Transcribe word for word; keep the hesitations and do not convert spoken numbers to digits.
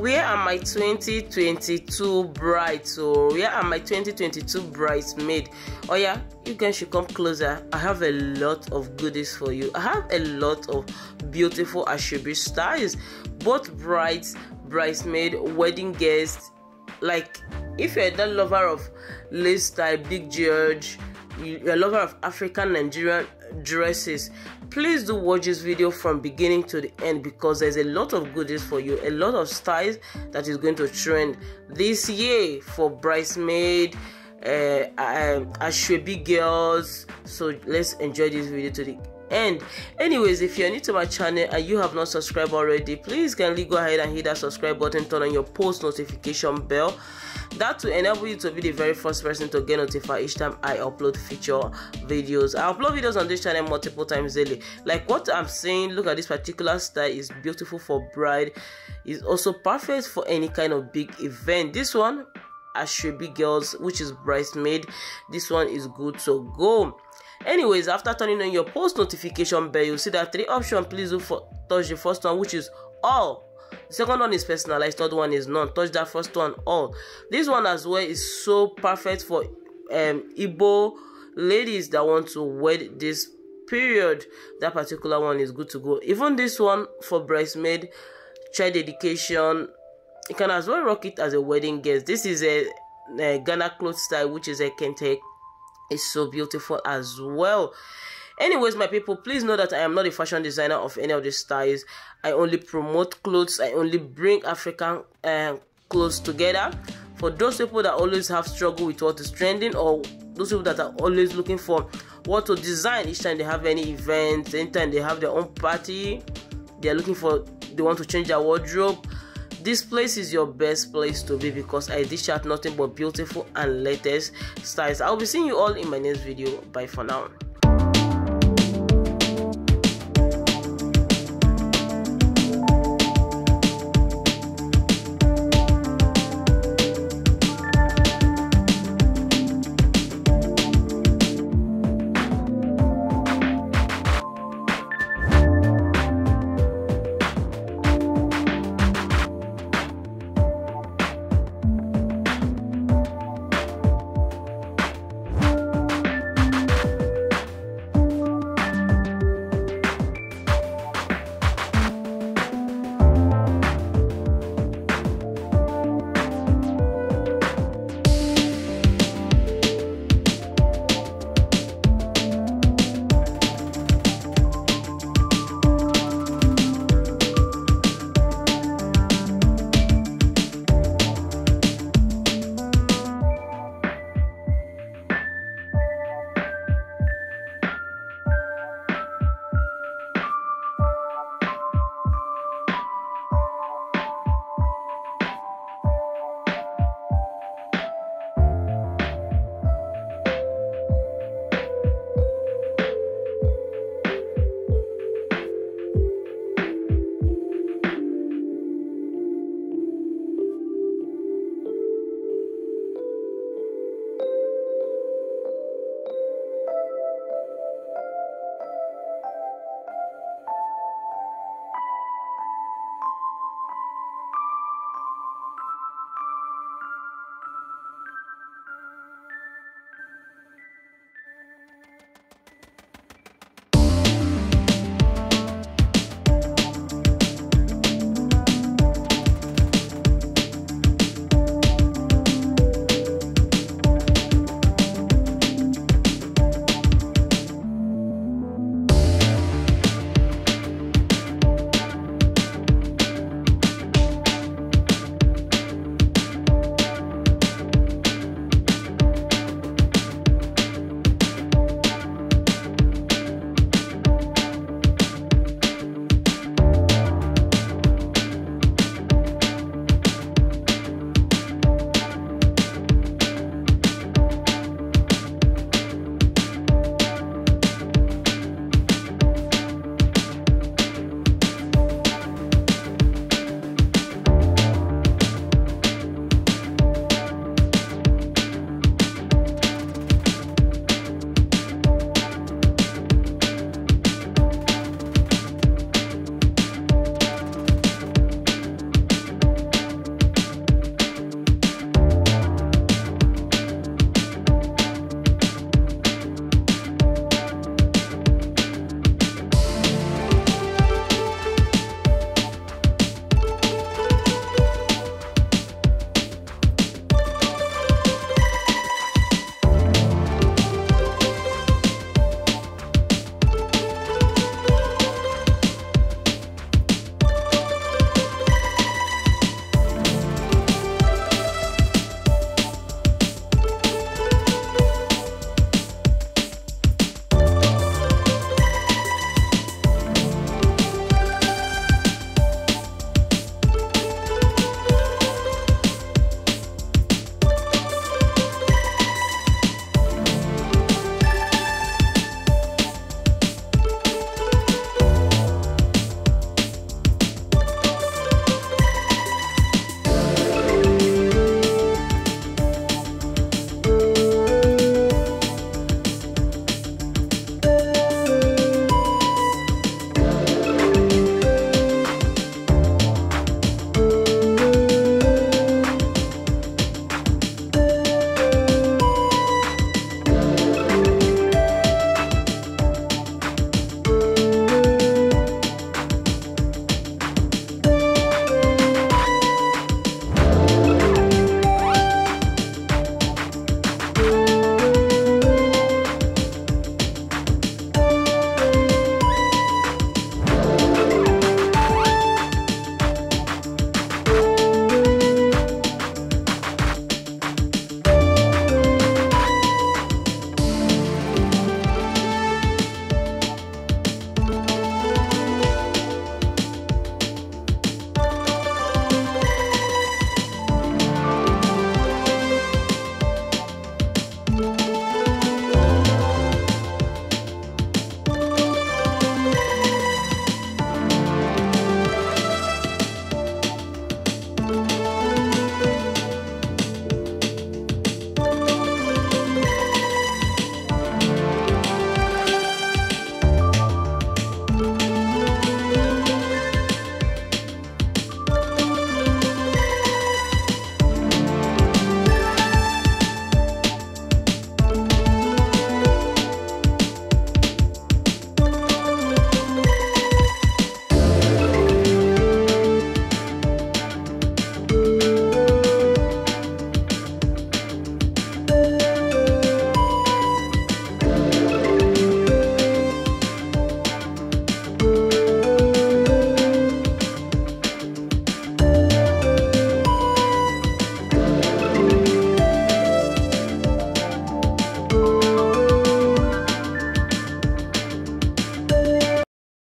Where are my twenty twenty-two brides? Or where are my twenty twenty-two bridesmaids? Oh yeah, you guys should come closer. I have a lot of goodies for you. I have a lot of beautiful Asoebi styles, both brides, bridesmaid, wedding guests. Like, if you're that lover of lace style, big George, you're a lover of African Nigerian dresses, please do watch this video from beginning to the end, because there's a lot of goodies for you, a lot of styles that is going to trend this year for bridesmaid, uh, uh Asoebi girls. So let's enjoy this video to the end. Anyways, if you're new to my channel and you have not subscribed already, please kindly go ahead and hit that subscribe button, turn on your post notification bell, that will enable you to be the very first person to get notified each time I upload feature videos. I upload videos on this channel multiple times daily. Like what I'm saying, look at this particular style, is beautiful for bride, is also perfect for any kind of big event. This one, Asoebi girls, which is bridesmaid, this one is good to go. Anyways, after turning on your post notification bell, you'll see that three options. Please do for touch the first one, which is all. The second one is personalized, third one is none. Touch that first one, all. This one as well is so perfect for um Igbo ladies that want to wed this period. That particular one is good to go. Even this one for bridesmaid, child dedication, you can as well rock it as a wedding guest. This is a, a Ghana cloth style, which is a Kente. It's so beautiful as well. Anyways, my people, please know that I am not a fashion designer of any of these styles. I only promote clothes. I only bring African uh, clothes together. For those people that always have struggle with what is trending, or those people that are always looking for what to design each time they have any event, anytime they have their own party, they are looking for, they want to change their wardrobe, this place is your best place to be, because I dish out nothing but beautiful and latest styles. I'll be seeing you all in my next video. Bye for now.